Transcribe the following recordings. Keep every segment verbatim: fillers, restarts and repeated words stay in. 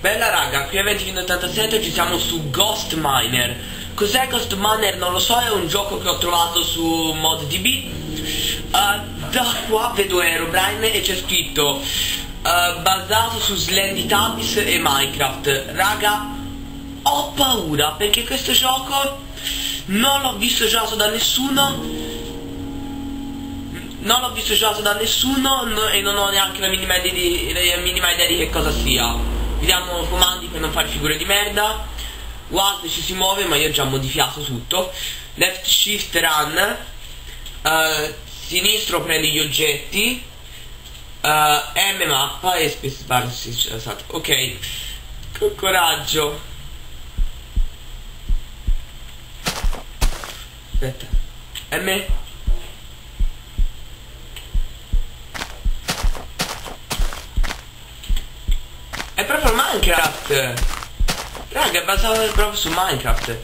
Bella raga, qui è venti ottantasette, ci siamo su Ghost Miner. Cos'è Ghost Miner? Non lo so, è un gioco che ho trovato su ModDB. Uh, da qua vedo Herobrine e c'è scritto uh, basato su Slender Tubbies e Minecraft. Raga, ho paura perché questo gioco non l'ho visto giocato da nessuno. Non l'ho visto giocato da nessuno no, e non ho neanche la minima idea di, la minima idea di che cosa sia. Vediamo comandi per non fare figure di merda. W A S D ci si muove, ma io ho già modificato tutto. Left shift run, uh, sinistro prendi gli oggetti, uh, M mappa e space bar. Ok, con coraggio. Aspetta, M è proprio Minecraft. Raga, è basato proprio su Minecraft.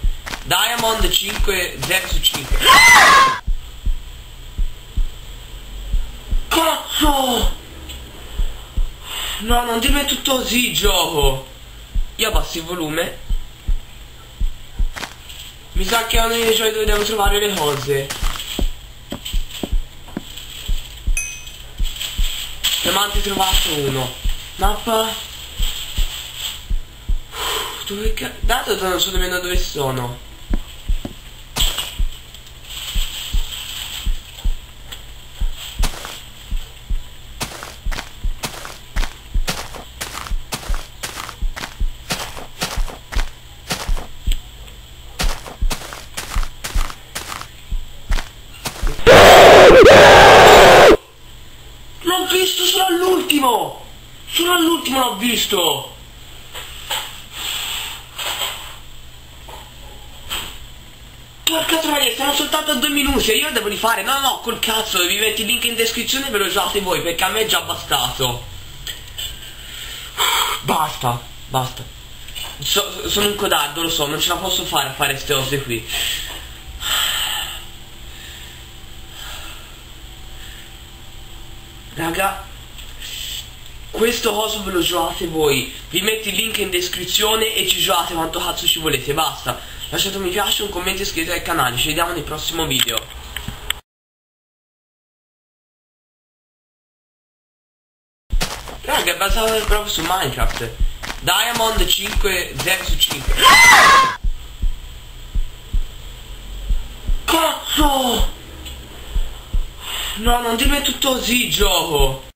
Diamond cinque, zero su cinque. Ah! Cazzo! No, non dirmi tutto così, gioco. Io passo il volume. Mi sa che è uno dei giochi dove devo trovare le cose. Ne ho anche trovato uno. Mappa. Dove cazzo? Dato non so nemmeno dove sono. L'ho visto solo all'ultimo! Solo all'ultimo l'ho visto! Porca troia, sono soltanto a due minuti e io devo rifare. No, no, col cazzo, vi metto il link in descrizione e ve lo usate voi, perché a me è già bastato. Basta, basta. So, sono un codardo, lo so, non ce la posso fare a fare queste cose qui. Raga, questo coso ve lo giocate voi. Vi metto il link in descrizione e ci giocate quanto cazzo ci volete, basta. Lasciate un mi piace, un commento e iscrivetevi al canale, ci vediamo nel prossimo video. Raga, è basato proprio su Minecraft. Diamond cinque, zero su cinque. Ah! Cazzo! No, non dirmi tutto così, gioco.